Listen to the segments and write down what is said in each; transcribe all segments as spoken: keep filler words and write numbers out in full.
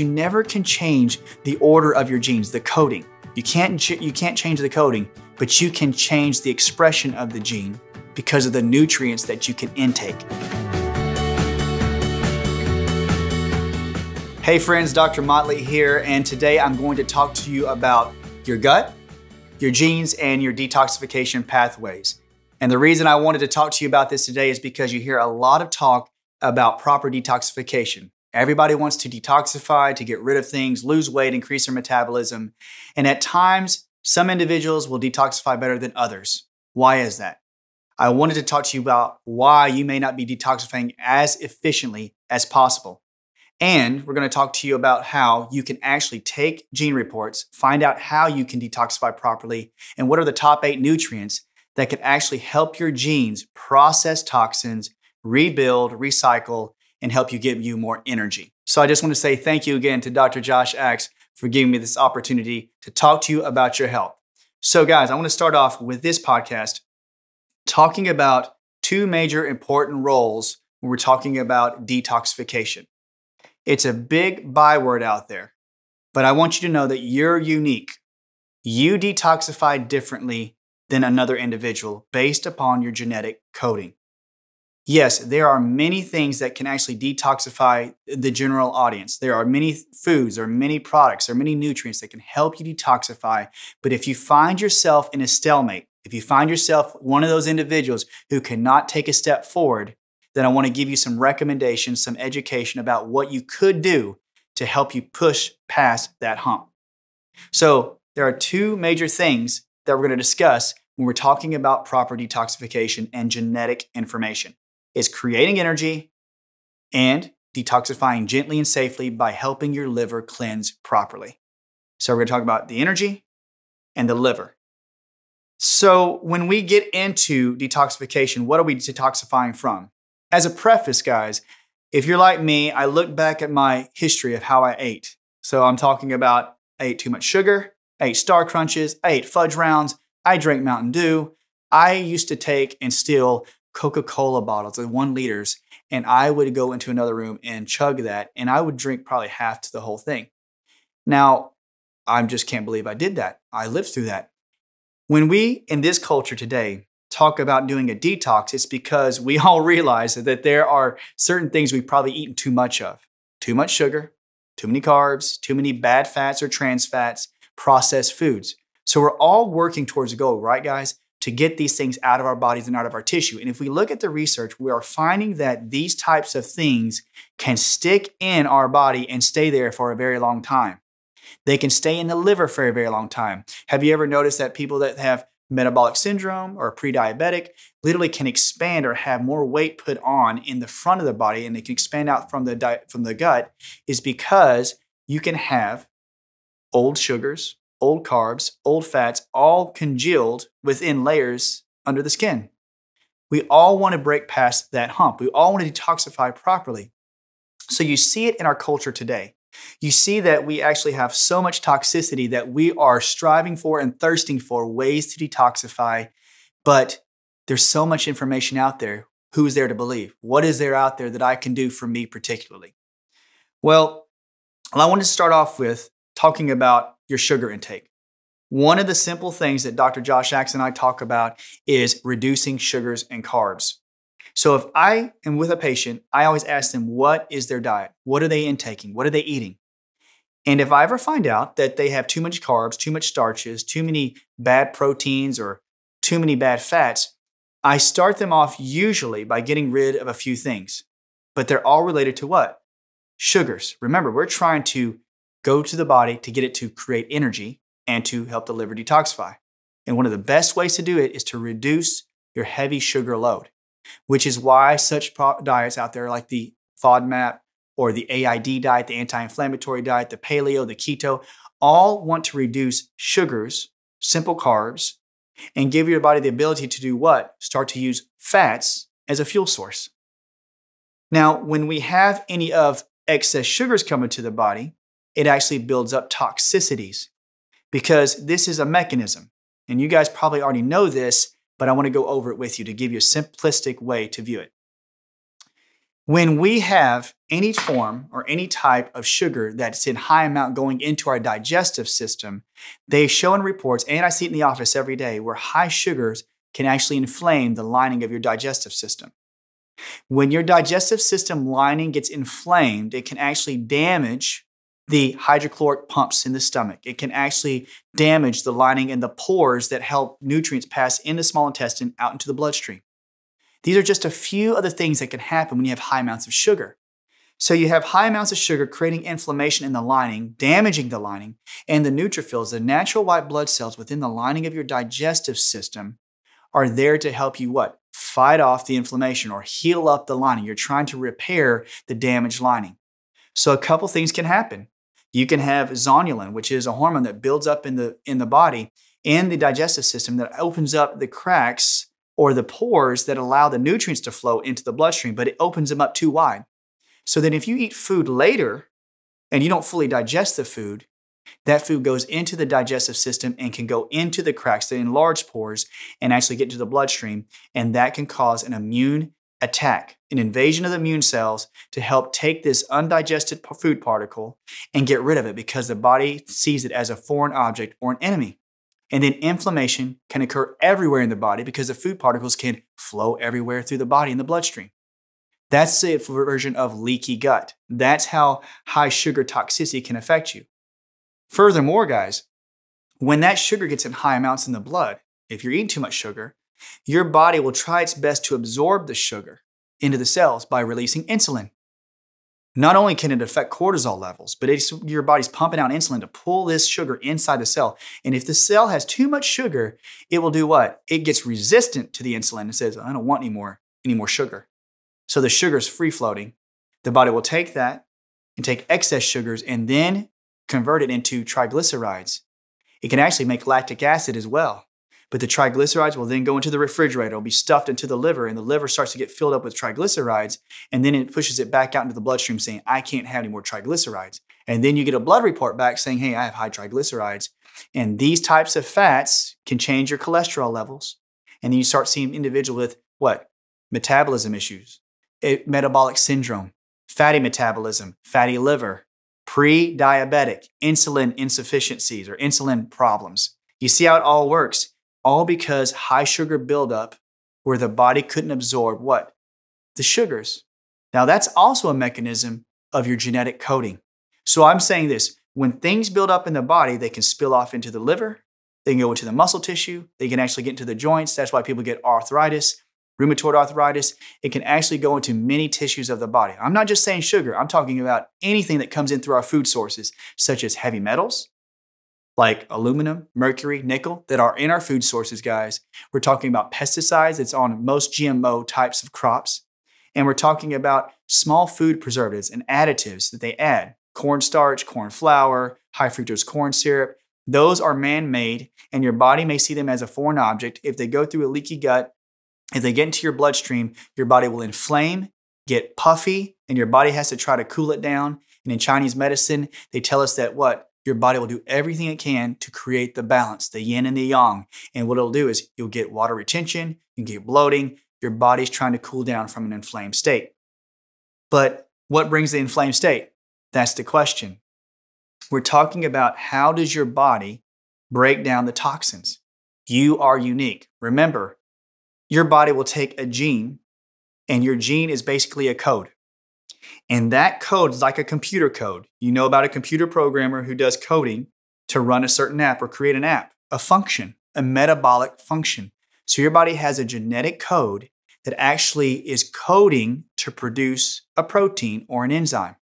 you never can change the order of your genes, the coding. You can't, you can't change the coding, but you can change the expression of the gene because of the nutrients that you can intake. Hey friends, Doctor Motley here, and today I'm going to talk to you about your gut, your genes, and your detoxification pathways. And the reason I wanted to talk to you about this today is because you hear a lot of talk about proper detoxification. Everybody wants to detoxify, to get rid of things, lose weight, increase their metabolism. And at times, some individuals will detoxify better than others. Why is that? I wanted to talk to you about why you may not be detoxifying as efficiently as possible. And we're going to talk to you about how you can actually take gene reports, find out how you can detoxify properly, and what are the top eight nutrients that can actually help your genes process toxins, rebuild, recycle, and help you give you more energy. So I just want to say thank you again to Doctor Josh Axe for giving me this opportunity to talk to you about your health. So guys, I want to start off with this podcast talking about two major important roles when we're talking about detoxification. It's a big byword out there, but I want you to know that you're unique. You detoxify differently than another individual based upon your genetic coding. Yes, there are many things that can actually detoxify the general audience. There are many foods or many products or many nutrients that can help you detoxify. But if you find yourself in a stalemate, if you find yourself one of those individuals who cannot take a step forward, then I want to give you some recommendations, some education about what you could do to help you push past that hump. So there are two major things that we're going to discuss when we're talking about proper detoxification and genetic information. It's creating energy and detoxifying gently and safely by helping your liver cleanse properly. So we're going to talk about the energy and the liver. So when we get into detoxification, what are we detoxifying from? As a preface, guys, if you're like me, I look back at my history of how I ate. So I'm talking about I ate too much sugar, I ate Star Crunches, I ate Fudge Rounds, I drank Mountain Dew. I used to take and steal Coca-Cola bottles of one liters, and I would go into another room and chug that, and I would drink probably half to the whole thing. Now, I just can't believe I did that. I lived through that. When we, in this culture today, talk about doing a detox, it's because we all realize that there are certain things we've probably eaten too much of. Too much sugar, too many carbs, too many bad fats or trans fats, processed foods. So we're all working towards a goal, right guys? To get these things out of our bodies and out of our tissue. And if we look at the research, we are finding that these types of things can stick in our body and stay there for a very long time. They can stay in the liver for a very long time. Have you ever noticed that people that have metabolic syndrome or pre-diabetic literally can expand or have more weight put on in the front of the body, and they can expand out from the di- from the gut? Is because you can have old sugars, old carbs, old fats, all congealed within layers under the skin. We all want to break past that hump. We all want to detoxify properly. So you see it in our culture today. You see that we actually have so much toxicity that we are striving for and thirsting for ways to detoxify, but there's so much information out there. Who is there to believe? What is there out there that I can do for me particularly? Well, I wanted to start off with talking about your sugar intake. One of the simple things that Doctor Josh Axe and I talk about is reducing sugars and carbs. So if I am with a patient, I always ask them, what is their diet? What are they intaking? What are they eating? And if I ever find out that they have too much carbs, too much starches, too many bad proteins, or too many bad fats, I start them off usually by getting rid of a few things. But they're all related to what? Sugars. Remember, we're trying to go to the body to get it to create energy and to help the liver detoxify. And one of the best ways to do it is to reduce your heavy sugar load, which is why such diets out there like the FODMAP or the A I D diet, the anti-inflammatory diet, the paleo, the keto, all want to reduce sugars, simple carbs, and give your body the ability to do what? Start to use fats as a fuel source. Now, when we have any of excess sugars coming to the body, it actually builds up toxicities because this is a mechanism. And you guys probably already know this, but I want to go over it with you to give you a simplistic way to view it. When we have any form or any type of sugar that's in high amount going into our digestive system, they show in reports, and I see it in the office every day, where high sugars can actually inflame the lining of your digestive system. When your digestive system lining gets inflamed, it can actually damage the hydrochloric pumps in the stomach. It can actually damage the lining and the pores that help nutrients pass in the small intestine out into the bloodstream. These are just a few of the things that can happen when you have high amounts of sugar. So you have high amounts of sugar creating inflammation in the lining, damaging the lining, and the neutrophils, the natural white blood cells within the lining of your digestive system, are there to help you what? Fight off the inflammation or heal up the lining. You're trying to repair the damaged lining. So a couple things can happen. You can have zonulin, which is a hormone that builds up in the, in the body and the digestive system that opens up the cracks or the pores that allow the nutrients to flow into the bloodstream, but it opens them up too wide. So then if you eat food later and you don't fully digest the food, that food goes into the digestive system and can go into the cracks, the enlarged pores, and actually get into the bloodstream, and that can cause an immune attack, an invasion of the immune cells to help take this undigested food particle and get rid of it because the body sees it as a foreign object or an enemy. And then inflammation can occur everywhere in the body because the food particles can flow everywhere through the body in the bloodstream. That's the version of leaky gut. That's how high sugar toxicity can affect you. Furthermore, guys, when that sugar gets in high amounts in the blood, if you're eating too much sugar, your body will try its best to absorb the sugar into the cells by releasing insulin. Not only can it affect cortisol levels, but it's, your body's pumping out insulin to pull this sugar inside the cell. And if the cell has too much sugar, it will do what? It gets resistant to the insulin and says, I don't want any more, any more sugar. So the sugar is free-floating. The body will take that and take excess sugars and then convert it into triglycerides. It can actually make lactic acid as well. But the triglycerides will then go into the refrigerator, will be stuffed into the liver, and the liver starts to get filled up with triglycerides, and then it pushes it back out into the bloodstream saying, I can't have any more triglycerides. And then you get a blood report back saying, hey, I have high triglycerides. And these types of fats can change your cholesterol levels. And then you start seeing an individual with what? Metabolism issues, metabolic syndrome, fatty metabolism, fatty liver, pre-diabetic, insulin insufficiencies or insulin problems. You see how it all works. All because high sugar buildup where the body couldn't absorb what? The sugars. Now that's also a mechanism of your genetic coding. So I'm saying this, when things build up in the body, they can spill off into the liver, they can go into the muscle tissue, they can actually get into the joints. That's why people get arthritis, rheumatoid arthritis. It can actually go into many tissues of the body. I'm not just saying sugar, I'm talking about anything that comes in through our food sources, such as heavy metals, like aluminum, mercury, nickel, that are in our food sources, guys. We're talking about pesticides that's on most G M O types of crops. And we're talking about small food preservatives and additives that they add. Corn starch, corn flour, high fructose corn syrup. Those are man-made, and your body may see them as a foreign object. If they go through a leaky gut, if they get into your bloodstream, your body will inflame, get puffy, and your body has to try to cool it down. And in Chinese medicine, they tell us that what? Your body will do everything it can to create the balance, the yin and the yang. And what it'll do is you'll get water retention, you get bloating, your body's trying to cool down from an inflamed state. But what brings the inflamed state? That's the question. We're talking about how does your body break down the toxins? You are unique. Remember, your body will take a gene, and your gene is basically a code. And that code is like a computer code. You know about a computer programmer who does coding to run a certain app or create an app, a function, a metabolic function. So your body has a genetic code that actually is coding to produce a protein or an enzyme.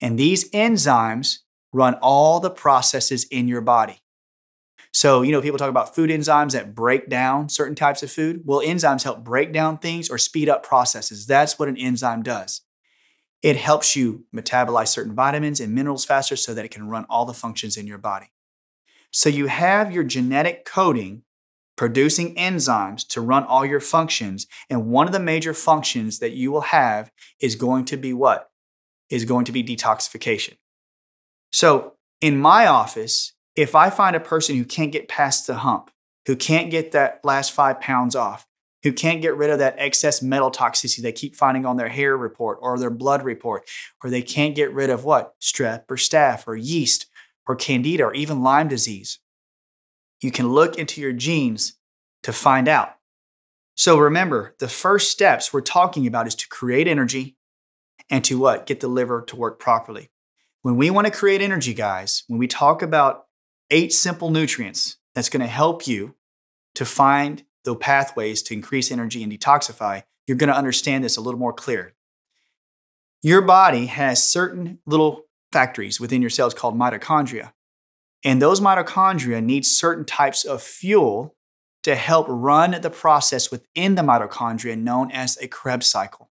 And these enzymes run all the processes in your body. So, you know, people talk about food enzymes that break down certain types of food. Well, enzymes help break down things or speed up processes. That's what an enzyme does. It helps you metabolize certain vitamins and minerals faster so that it can run all the functions in your body. So you have your genetic coding producing enzymes to run all your functions. And one of the major functions that you will have is going to be what? Is going to be detoxification. So in my office, if I find a person who can't get past the hump, who can't get that last five pounds off, who can't get rid of that excess metal toxicity they keep finding on their hair report or their blood report, or they can't get rid of what? Strep or staph or yeast or candida or even Lyme disease. You can look into your genes to find out. So remember, the first steps we're talking about is to create energy and to what? Get the liver to work properly. When we want to create energy, guys, when we talk about eight simple nutrients that's going to help you to find the pathways to increase energy and detoxify, you're going to understand this a little more clear. Your body has certain little factories within your cells called mitochondria. And those mitochondria need certain types of fuel to help run the process within the mitochondria known as a Krebs cycle.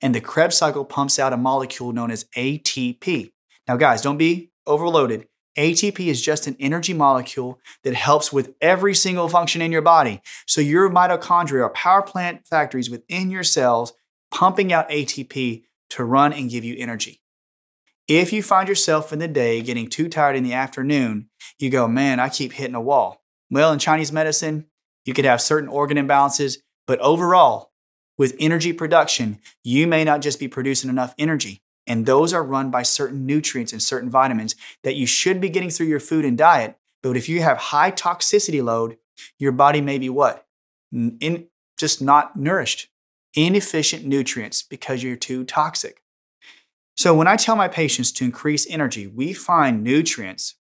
And the Krebs cycle pumps out a molecule known as A T P. Now guys, don't be overloaded. A T P is just an energy molecule that helps with every single function in your body. So your mitochondria are power plant factories within your cells pumping out A T P to run and give you energy. If you find yourself in the day getting too tired in the afternoon, you go, man, I keep hitting a wall. Well, in Chinese medicine, you could have certain organ imbalances, but overall, with energy production, you may not just be producing enough energy. And those are run by certain nutrients and certain vitamins that you should be getting through your food and diet. But if you have high toxicity load, your body may be what? In, just not nourished. Inefficient nutrients because you're too toxic. So when I tell my patients to increase energy, we find nutrients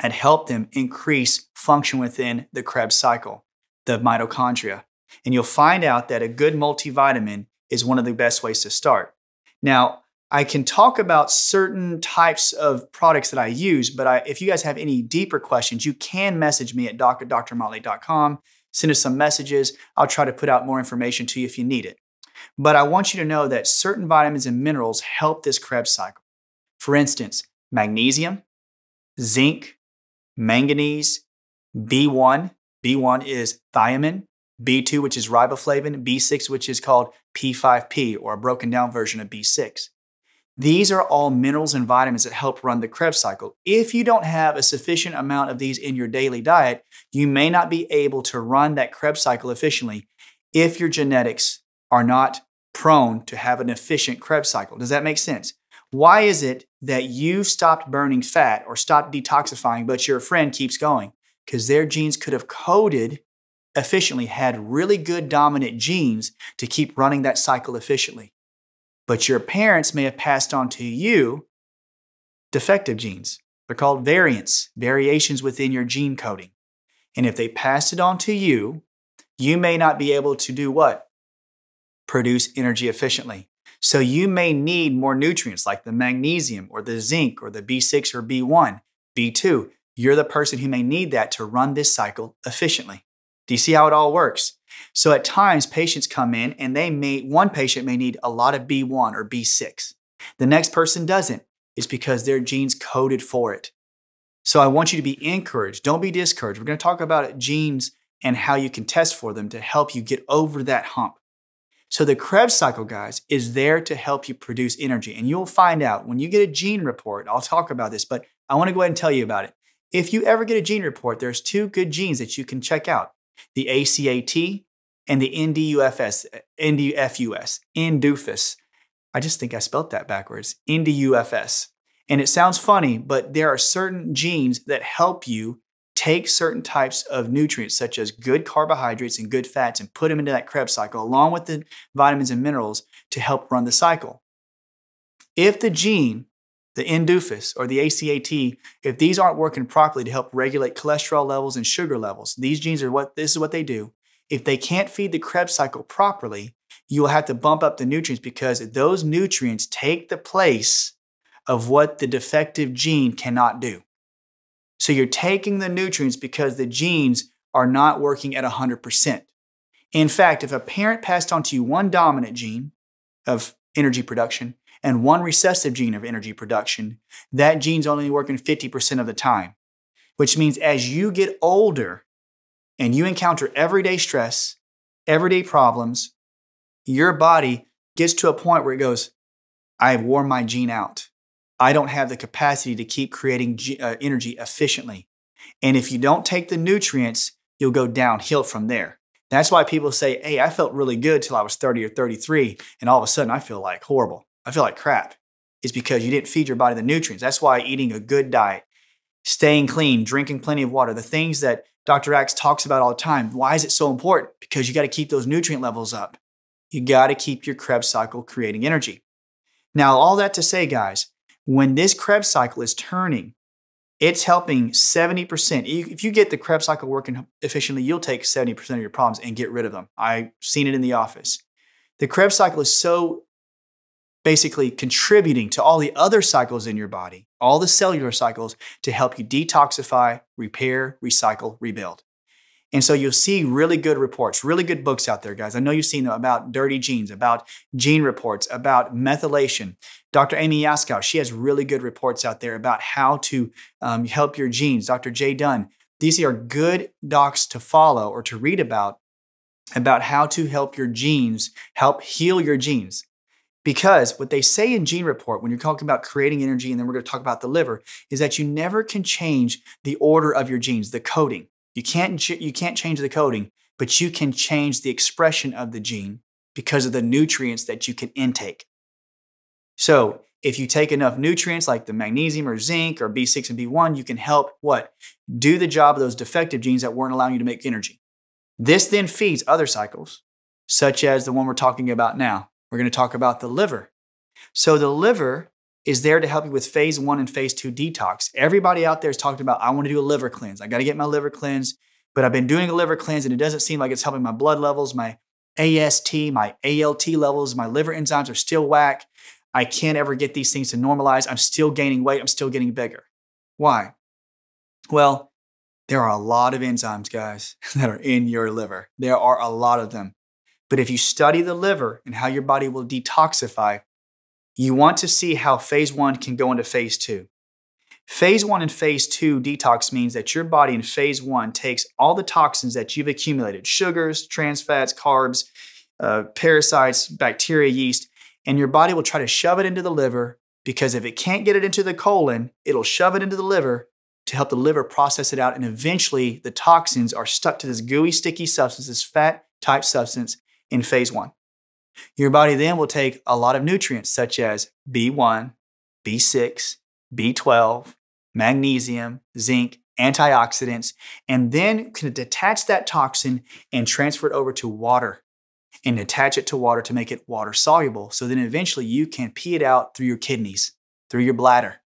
and help them increase function within the Krebs cycle, the mitochondria. And you'll find out that a good multivitamin is one of the best ways to start. Now, I can talk about certain types of products that I use, but I, if you guys have any deeper questions, you can message me at doctor motley dot com, send us some messages. I'll try to put out more information to you if you need it. But I want you to know that certain vitamins and minerals help this Krebs cycle. For instance, magnesium, zinc, manganese, B one. B one is thiamine, B two, which is riboflavin, B six, which is called P five P, or a broken down version of B six. These are all minerals and vitamins that help run the Krebs cycle. If you don't have a sufficient amount of these in your daily diet, you may not be able to run that Krebs cycle efficiently if your genetics are not prone to have an efficient Krebs cycle. Does that make sense? Why is it that you stopped burning fat or stopped detoxifying, but your friend keeps going? Because their genes could have coded efficiently, had really good dominant genes to keep running that cycle efficiently. But your parents may have passed on to you defective genes. They're called variants, variations within your gene coding. And if they passed it on to you, you may not be able to do what? Produce energy efficiently. So you may need more nutrients like the magnesium or the zinc or the B six or B one, B two. You're the person who may need that to run this cycle efficiently. Do you see how it all works? So at times patients come in and they may, one patient may need a lot of B one or B six. The next person doesn't. It's because their genes coded for it. So I want you to be encouraged. Don't be discouraged. We're going to talk about genes and how you can test for them to help you get over that hump. So the Krebs cycle, guys, is there to help you produce energy. And you'll find out when you get a gene report, I'll talk about this, but I want to go ahead and tell you about it. If you ever get a gene report, there's two good genes that you can check out, the A C A T and the N D U F S, N D U F S, N D U F S. I just think I spelled that backwards, N D U F S. And it sounds funny, but there are certain genes that help you take certain types of nutrients, such as good carbohydrates and good fats, and put them into that Krebs cycle, along with the vitamins and minerals to help run the cycle. If the gene, the N D U F S or the A C A T, if these aren't working properly to help regulate cholesterol levels and sugar levels, these genes are what, this is what they do. If they can't feed the Krebs cycle properly, you will have to bump up the nutrients because those nutrients take the place of what the defective gene cannot do. So you're taking the nutrients because the genes are not working at one hundred percent. In fact, if a parent passed on to you one dominant gene of energy production and one recessive gene of energy production, that gene's only working fifty percent of the time, which means as you get older and you encounter everyday stress, everyday problems, your body gets to a point where it goes, I've worn my gene out. I don't have the capacity to keep creating uh, energy efficiently. And if you don't take the nutrients, you'll go downhill from there. That's why people say, hey, I felt really good till I was thirty or thirty-three, and all of a sudden I feel like horrible. I feel like crap. It's because you didn't feed your body the nutrients. That's why eating a good diet, staying clean, drinking plenty of water, the things that Doctor Axe talks about all the time. Why is it so important? Because you got to keep those nutrient levels up. You got to keep your Krebs cycle creating energy. Now, all that to say, guys, when this Krebs cycle is turning, it's helping seventy percent. If you get the Krebs cycle working efficiently, you'll take seventy percent of your problems and get rid of them. I've seen it in the office. The Krebs cycle is so basically contributing to all the other cycles in your body, all the cellular cycles, to help you detoxify, repair, recycle, rebuild. And so you'll see really good reports, really good books out there, guys. I know you've seen them about dirty genes, about gene reports, about methylation. Doctor Amy Yaskow, she has really good reports out there about how to um, help your genes. Doctor Jay Dunn, these are good docs to follow or to read about, about how to help your genes, help heal your genes. Because what they say in Gene Report, when you're talking about creating energy, and then we're going to talk about the liver, is that you never can change the order of your genes, the coding. You can't, you can't change the coding, but you can change the expression of the gene because of the nutrients that you can intake. So if you take enough nutrients like the magnesium or zinc or B six and B one, you can help what? Do the job of those defective genes that weren't allowing you to make energy. This then feeds other cycles, such as the one we're talking about now. We're going to talk about the liver. So the liver is there to help you with phase one and phase two detox. Everybody out there is talking about, I want to do a liver cleanse. I got to get my liver cleansed, but I've been doing a liver cleanse and it doesn't seem like it's helping my blood levels, my A S T, my A L T levels, my liver enzymes are still whack. I can't ever get these things to normalize. I'm still gaining weight. I'm still getting bigger. Why? Well, there are a lot of enzymes, guys, that are in your liver. There are a lot of them. But if you study the liver and how your body will detoxify, you want to see how phase one can go into phase two. Phase one and phase two detox means that your body in phase one takes all the toxins that you've accumulated, sugars, trans fats, carbs, uh, parasites, bacteria, yeast, and your body will try to shove it into the liver because if it can't get it into the colon, it'll shove it into the liver to help the liver process it out. And eventually the toxins are stuck to this gooey, sticky substance, this fat type substance in phase one. Your body then will take a lot of nutrients such as B one, B six, B twelve, magnesium, zinc, antioxidants, and then can detach that toxin and transfer it over to water and attach it to water to make it water soluble. So then eventually you can pee it out through your kidneys, through your bladder.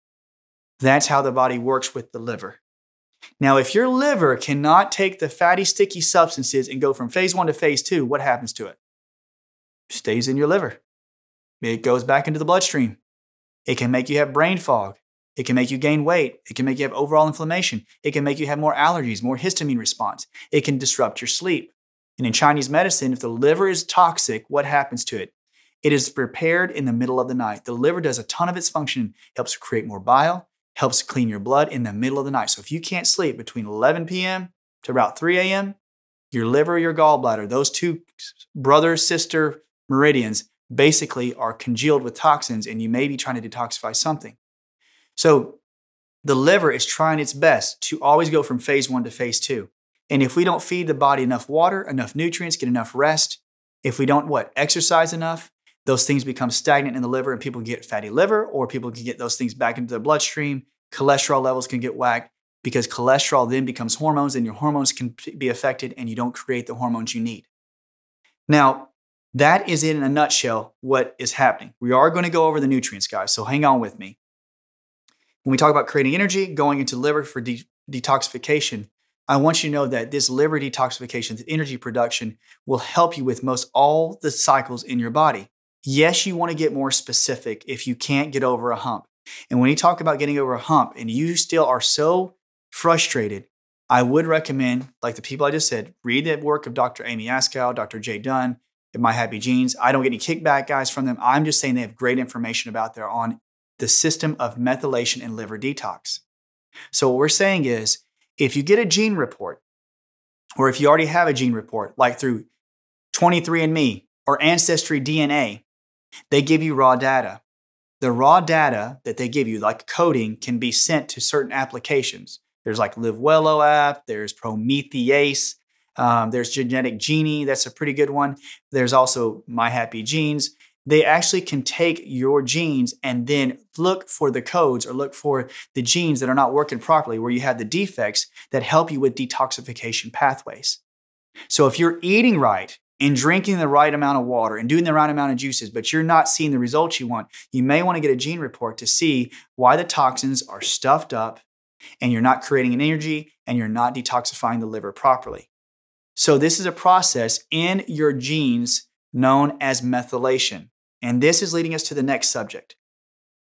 That's how the body works with the liver. Now, if your liver cannot take the fatty, sticky substances and go from phase one to phase two, what happens to it? Stays in your liver. It goes back into the bloodstream. It can make you have brain fog. It can make you gain weight. It can make you have overall inflammation. It can make you have more allergies, more histamine response. It can disrupt your sleep. And in Chinese medicine, if the liver is toxic, what happens to it? It is repaired in the middle of the night. The liver does a ton of its function, helps create more bile, helps clean your blood in the middle of the night. So if you can't sleep between eleven p m to about three a m, your liver or your gallbladder, those two brother, sister, meridians basically are congealed with toxins and you may be trying to detoxify something. So the liver is trying its best to always go from phase one to phase two. And if we don't feed the body enough water, enough nutrients, get enough rest, if we don't what, exercise enough, those things become stagnant in the liver and people can get fatty liver or people can get those things back into their bloodstream. Cholesterol levels can get whacked because cholesterol then becomes hormones and your hormones can be affected and you don't create the hormones you need. Now, that is in a nutshell what is happening. We are going to go over the nutrients, guys, so hang on with me. When we talk about creating energy, going into liver for de detoxification, I want you to know that this liver detoxification, the energy production, will help you with most all the cycles in your body. Yes, you want to get more specific if you can't get over a hump. And when you talk about getting over a hump and you still are so frustrated, I would recommend, like the people I just said, read the work of Doctor Amy Yaskow, Doctor Jay Dunn, My Happy Genes. I don't get any kickback, guys, from them. I'm just saying they have great information about there on the system of methylation and liver detox. So what we're saying is, if you get a gene report, or if you already have a gene report, like through twenty-three and me or Ancestry D N A, they give you raw data. The raw data that they give you, like coding, can be sent to certain applications. There's like LiveWello app, there's Promethease, Um, there's Genetic Genie. That's a pretty good one. There's also My Happy Genes. They actually can take your genes and then look for the codes or look for the genes that are not working properly, where you have the defects that help you with detoxification pathways. So if you're eating right and drinking the right amount of water and doing the right amount of juices, but you're not seeing the results you want, you may want to get a gene report to see why the toxins are stuffed up and you're not creating an energy and you're not detoxifying the liver properly. So this is a process in your genes known as methylation. And this is leading us to the next subject.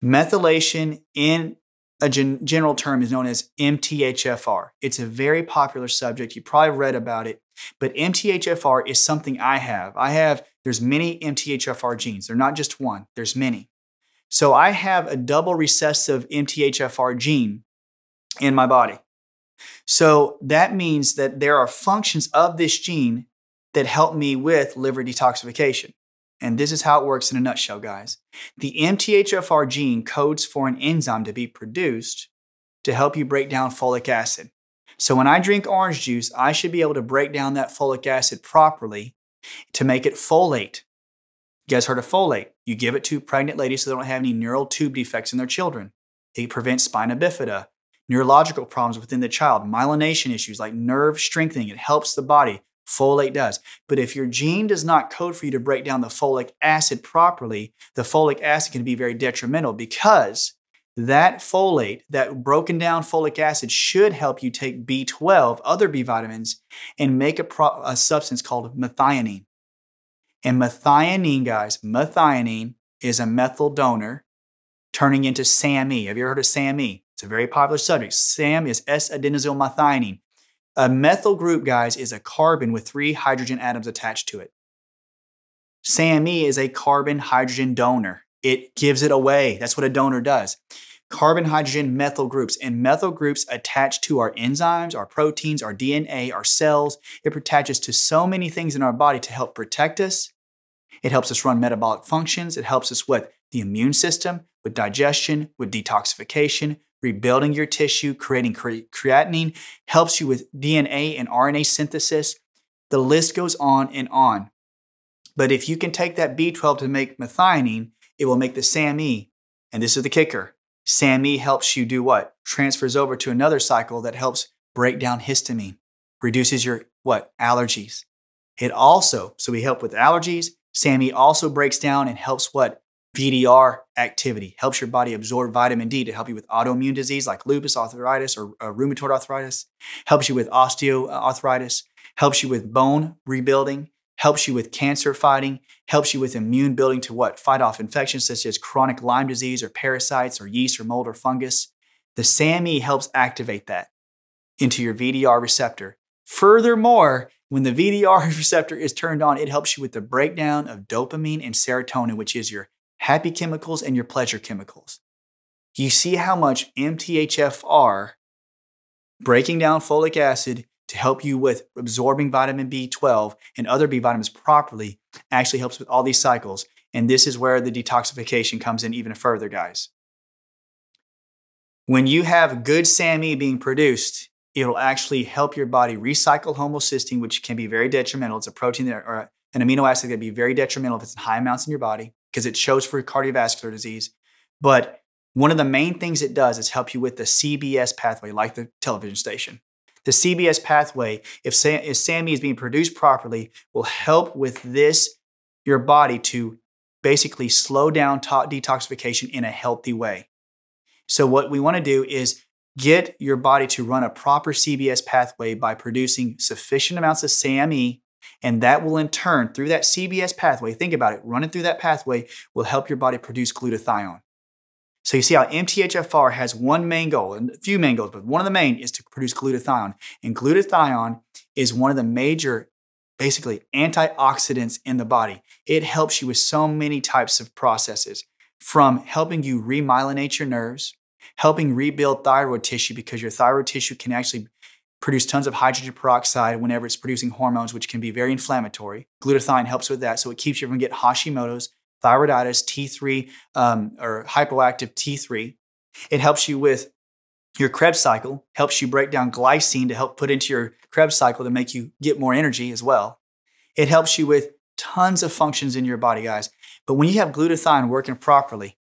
Methylation in a gen general term is known as M T H F R. It's a very popular subject. You probably read about it, but M T H F R is something I have. I have, there's many M T H F R genes. They're not just one, there's many. So I have a double recessive M T H F R gene in my body. So that means that there are functions of this gene that help me with liver detoxification. And this is how it works in a nutshell, guys. The M T H F R gene codes for an enzyme to be produced to help you break down folic acid. So when I drink orange juice, I should be able to break down that folic acid properly to make it folate. You guys heard of folate? You give it to pregnant ladies so they don't have any neural tube defects in their children. It prevents spina bifida, neurological problems within the child, myelination issues like nerve strengthening. It helps the body. Folate does. But if your gene does not code for you to break down the folic acid properly, the folic acid can be very detrimental, because that folate, that broken down folic acid, should help you take B twelve, other B vitamins, and make a, pro a substance called methionine. And methionine, guys, methionine is a methyl donor turning into SAMe. Have you ever heard of SAMe? It's a very popular subject. SAMe is S-adenosylmethionine. A methyl group, guys, is a carbon with three hydrogen atoms attached to it. SAMe is a carbon-hydrogen donor. It gives it away. That's what a donor does. Carbon-hydrogen methyl groups. And methyl groups attach to our enzymes, our proteins, our D N A, our cells. It attaches to so many things in our body to help protect us. It helps us run metabolic functions. It helps us with the immune system, with digestion, with detoxification, rebuilding your tissue, creating creatinine, helps you with D N A and R N A synthesis. The list goes on and on. But if you can take that B twelve to make methionine, it will make the SAMe. And this is the kicker. SAMe helps you do what? Transfers over to another cycle that helps break down histamine, reduces your what? Allergies. It also, so we help with allergies. SAMe also breaks down and helps what? V D R activity, helps your body absorb vitamin D to help you with autoimmune disease like lupus arthritis or uh, rheumatoid arthritis, helps you with osteoarthritis, helps you with bone rebuilding, helps you with cancer fighting, helps you with immune building to what? Fight off infections such as chronic Lyme disease or parasites or yeast or mold or fungus. The SAMe helps activate that into your V D R receptor. Furthermore, when the V D R receptor is turned on, it helps you with the breakdown of dopamine and serotonin, which is your happy chemicals and your pleasure chemicals. You see how much M T H F R, breaking down folic acid to help you with absorbing vitamin B twelve and other B vitamins properly, actually helps with all these cycles. And this is where the detoxification comes in even further, guys. When you have good SAMe being produced, it'll actually help your body recycle homocysteine, which can be very detrimental. It's a protein that, or an amino acid that can be very detrimental if it's in high amounts in your body, because it shows for cardiovascular disease. But one of the main things it does is help you with the C B S pathway, like the television station. The C B S pathway, if SAMe is being produced properly, will help with this, your body to basically slow down detoxification in a healthy way. So what we want to do is get your body to run a proper C B S pathway by producing sufficient amounts of SAMe. And that will in turn, through that C B S pathway, think about it, running through that pathway will help your body produce glutathione. So you see how M T H F R has one main goal, and a few main goals, but one of the main is to produce glutathione. And glutathione is one of the major, basically, antioxidants in the body. It helps you with so many types of processes, from helping you remyelinate your nerves, helping rebuild thyroid tissue, because your thyroid tissue can actually produce tons of hydrogen peroxide whenever it's producing hormones, which can be very inflammatory. Glutathione helps with that, so it keeps you from getting Hashimoto's, thyroiditis, T three, um, or hypoactive T three. It helps you with Your Krebs cycle helps you break down glycine to help put into your Krebs cycle to make you get more energy as well. It helps you with tons of functions in your body, guys. But when you have glutathione working properly,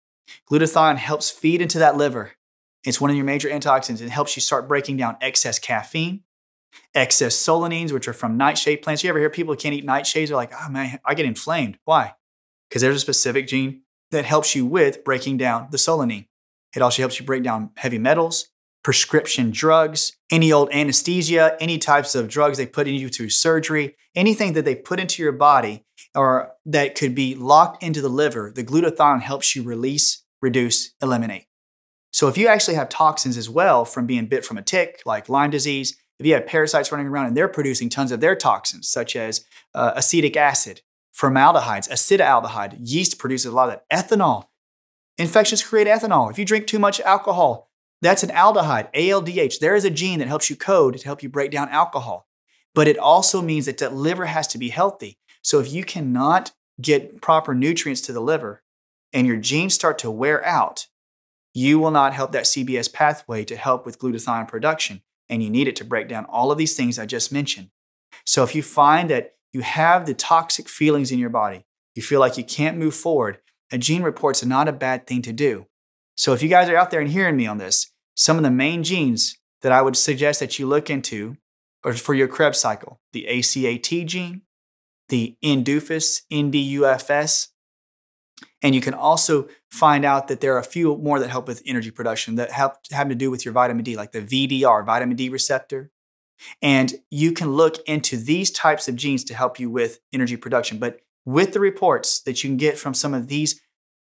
glutathione helps feed into that liver. It's one of your major antioxidants. It helps you start breaking down excess caffeine, excess solanines, which are from nightshade plants. You ever hear people who can't eat nightshades? They're like, oh man, I get inflamed. Why? Because there's a specific gene that helps you with breaking down the solanine. It also helps you break down heavy metals, prescription drugs, any old anesthesia, any types of drugs they put in you through surgery, anything that they put into your body or that could be locked into the liver, the glutathione helps you release, reduce, eliminate. So if you actually have toxins as well from being bit from a tick, like Lyme disease, if you have parasites running around and they're producing tons of their toxins, such as uh, acetic acid, formaldehydes, acetaldehyde, yeast produces a lot of that. Ethanol, infections create ethanol. If you drink too much alcohol, that's an aldehyde, A L D H. There is a gene that helps you code to help you break down alcohol. But it also means that that liver has to be healthy. So if you cannot get proper nutrients to the liver and your genes start to wear out, you will not help that C B S pathway to help with glutathione production. And you need it to break down all of these things I just mentioned. So if you find that you have the toxic feelings in your body, you feel like you can't move forward, a gene report's not a bad thing to do. So if you guys are out there and hearing me on this, some of the main genes that I would suggest that you look into are for your Krebs cycle, the A C A T gene, the N D U F S, N D U F S, and you can also find out that there are a few more that help with energy production that have, have to do with your vitamin D, like the V D R, vitamin D receptor. And you can look into these types of genes to help you with energy production. But with the reports that you can get from some of these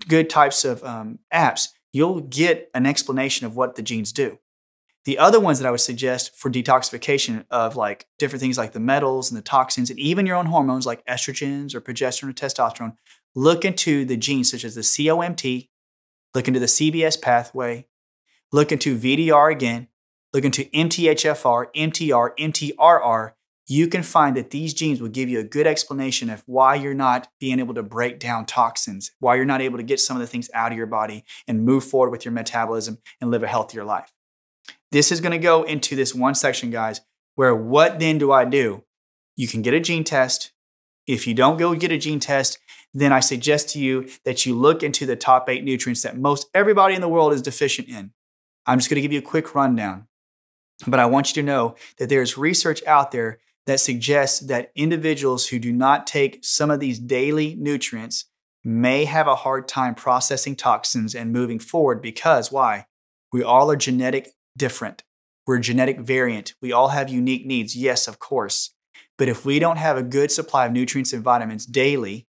good types of um, apps, you'll get an explanation of what the genes do. The other ones that I would suggest for detoxification of like different things like the metals and the toxins and even your own hormones like estrogens or progesterone or testosterone, look into the genes such as the C O M T, look into the C B S pathway, look into V D R again, look into M T H F R, M T R, M T R R. You can find that these genes will give you a good explanation of why you're not being able to break down toxins, why you're not able to get some of the things out of your body and move forward with your metabolism and live a healthier life. This is going to go into this one section, guys, where what then do I do? You can get a gene test. If you don't go get a gene test, then I suggest to you that you look into the top eight nutrients that most everybody in the world is deficient in. I'm just going to give you a quick rundown, but I want you to know that there's research out there that suggests that individuals who do not take some of these daily nutrients may have a hard time processing toxins and moving forward because why? We all are genetic different. We're a genetic variant. We all have unique needs. Yes, of course. But if we don't have a good supply of nutrients and vitamins daily,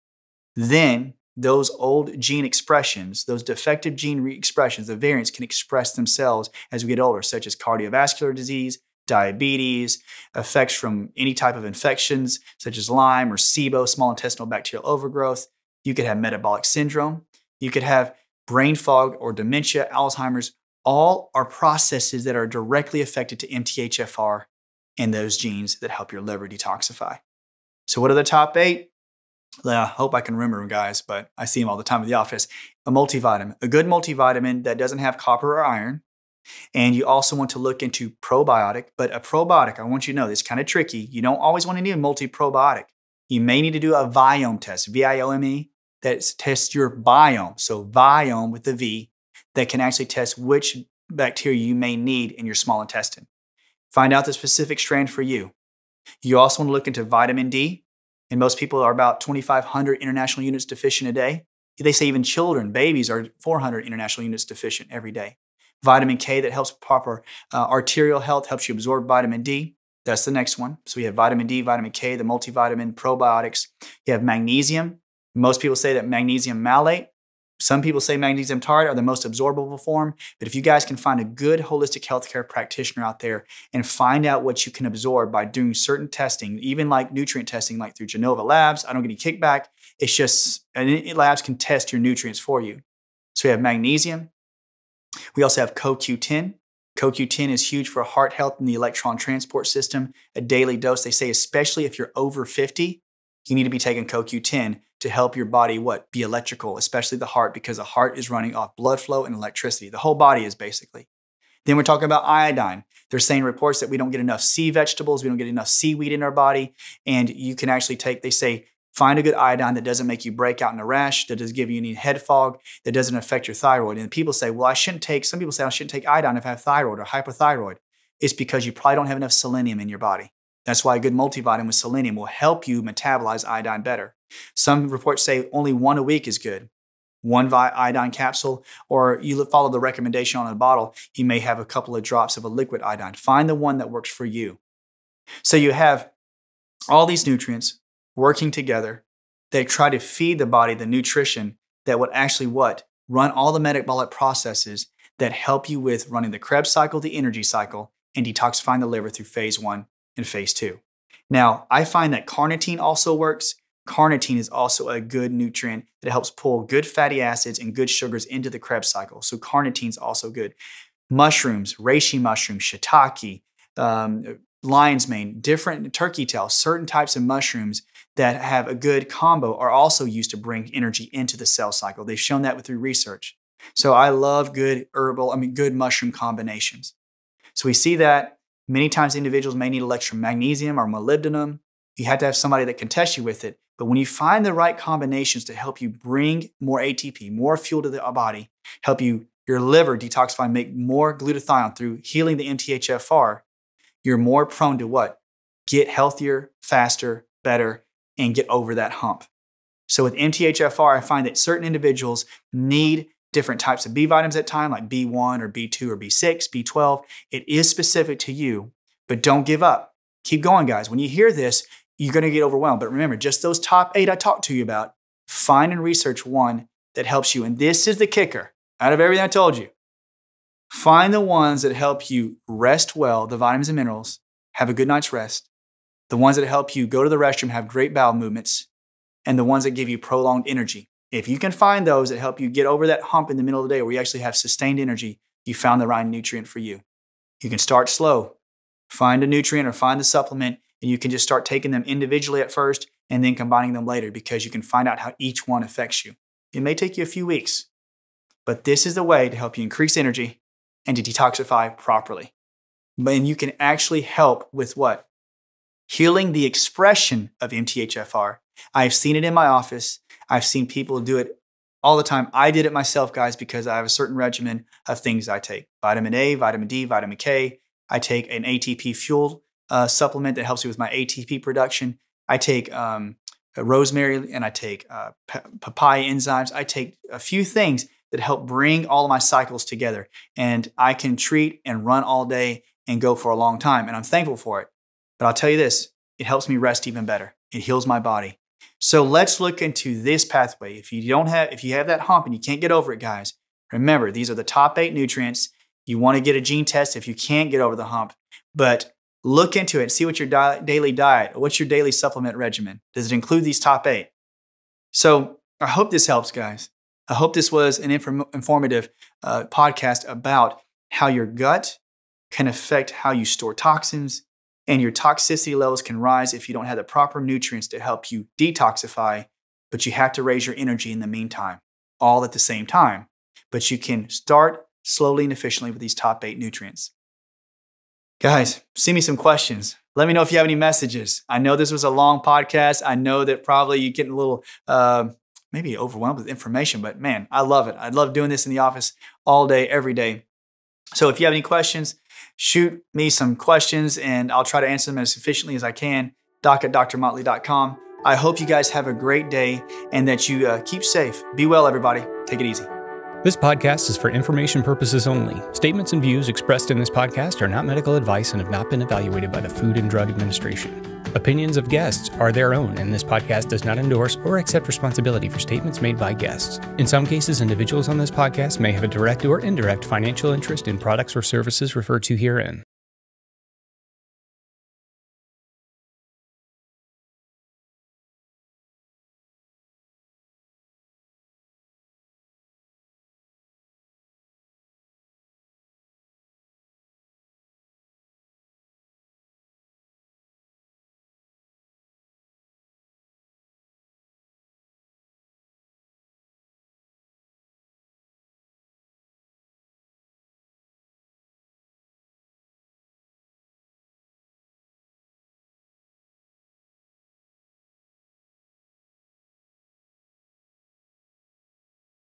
then those old gene expressions, those defective gene re-expressions, the variants can express themselves as we get older, such as cardiovascular disease, diabetes, effects from any type of infections, such as Lyme or SIBO, small intestinal bacterial overgrowth. You could have metabolic syndrome. You could have brain fog or dementia, Alzheimer's. All are processes that are directly affected to M T H F R and those genes that help your liver detoxify. So what are the top eight? I hope I can remember them, guys, but I see them all the time at the office. A multivitamin, a good multivitamin that doesn't have copper or iron. And you also want to look into probiotic, but a probiotic, I want you to know, it's kind of tricky. You don't always want to need a multi-probiotic. You may need to do a Viome test, V I O M E, that tests your biome. So Viome with the V that can actually test which bacteria you may need in your small intestine. Find out the specific strand for you. You also want to look into vitamin D. And most people are about twenty-five hundred international units deficient a day. They say even children, babies are four hundred international units deficient every day. Vitamin K that helps proper uh, arterial health, helps you absorb vitamin D. That's the next one. So we have vitamin D, vitamin K, the multivitamin, probiotics. You have magnesium. Most people say that magnesium malate. Some people say magnesium tartrate are the most absorbable form. But if you guys can find a good holistic healthcare practitioner out there and find out what you can absorb by doing certain testing, even like nutrient testing, like through Genova labs, I don't get any kickback. It's just, and labs can test your nutrients for you. So we have magnesium. We also have C O Q ten. C O Q ten is huge for heart health and the electron transport system. A daily dose, they say, especially if you're over fifty, you need to be taking C O Q ten to help your body, what, be electrical, especially the heart, because the heart is running off blood flow and electricity. The whole body is basically. Then we're talking about iodine. They're saying reports that we don't get enough sea vegetables, we don't get enough seaweed in our body, and you can actually take, they say, find a good iodine that doesn't make you break out in a rash, that doesn't give you any head fog, that doesn't affect your thyroid. And people say, well, I shouldn't take, some people say I shouldn't take iodine if I have thyroid or hypothyroid. It's because you probably don't have enough selenium in your body. That's why a good multivitamin with selenium will help you metabolize iodine better. Some reports say only one a week is good. One iodine capsule, or you follow the recommendation on a bottle, you may have a couple of drops of a liquid iodine. Find the one that works for you. So you have all these nutrients working together. They try to feed the body the nutrition that would actually what? Run all the metabolic processes that help you with running the Krebs cycle, the energy cycle, and detoxifying the liver through phase one and phase two. Now, I find that carnitine also works. Carnitine is also a good nutrient that helps pull good fatty acids and good sugars into the Krebs cycle. So carnitine is also good. Mushrooms, reishi mushrooms, shiitake, um, lion's mane, different turkey tail, certain types of mushrooms that have a good combo are also used to bring energy into the cell cycle. They've shown that through research. So I love good herbal, I mean, good mushroom combinations. So we see that many times individuals may need electromagnesium or molybdenum. You have to have somebody that can test you with it. But when you find the right combinations to help you bring more A T P, more fuel to the body, help you your liver detoxify and make more glutathione through healing the M T H F R, you're more prone to what? Get healthier, faster, better, and get over that hump. So with M T H F R, I find that certain individuals need different types of B vitamins at time, like B one or B two or B six, B twelve. It is specific to you, but don't give up. Keep going, guys. When you hear this, you're going to get overwhelmed. But remember, just those top eight I talked to you about, find and research one that helps you. And this is the kicker out of everything I told you. Find the ones that help you rest well, the vitamins and minerals, have a good night's rest, the ones that help you go to the restroom, have great bowel movements, and the ones that give you prolonged energy. If you can find those that help you get over that hump in the middle of the day where you actually have sustained energy, you found the right nutrient for you. You can start slow. Find a nutrient or find the supplement, and you can just start taking them individually at first and then combining them later, because you can find out how each one affects you. It may take you a few weeks, but this is the way to help you increase energy and to detoxify properly. And you can actually help with what? Healing the expression of M T H F R. I've seen it in my office. I've seen people do it all the time. I did it myself, guys, because I have a certain regimen of things I take. Vitamin A, vitamin D, vitamin K. I take an A T P fuel uh, supplement that helps me with my A T P production. I take um, rosemary, and I take uh, papaya enzymes. I take a few things that help bring all of my cycles together. And I can treat and run all day and go for a long time. And I'm thankful for it. But I'll tell you this, it helps me rest even better. It heals my body. So let's look into this pathway. If you don't have, if you have that hump and you can't get over it, guys, remember, these are the top eight nutrients. You want to get a gene test if you can't get over the hump, but look into it. See what your di- daily diet, or what's your daily supplement regimen? Does it include these top eight? So I hope this helps, guys. I hope this was an inform informative uh, podcast about how your gut can affect how you store toxins, and your toxicity levels can rise if you don't have the proper nutrients to help you detoxify, but you have to raise your energy in the meantime, all at the same time. But you can start slowly and efficiently with these top eight nutrients. Guys, send me some questions. Let me know if you have any messages. I know this was a long podcast. I know that probably you're getting a little, uh, maybe overwhelmed with information, but man, I love it. I love doing this in the office all day, every day. So if you have any questions, shoot me some questions and I'll try to answer them as efficiently as I can. doc at dr motley dot com. I hope you guys have a great day and that you uh, keep safe. Be well, everybody. Take it easy. This podcast is for information purposes only. Statements and views expressed in this podcast are not medical advice and have not been evaluated by the Food and Drug Administration. Opinions of guests are their own, and this podcast does not endorse or accept responsibility for statements made by guests. In some cases, individuals on this podcast may have a direct or indirect financial interest in products or services referred to herein.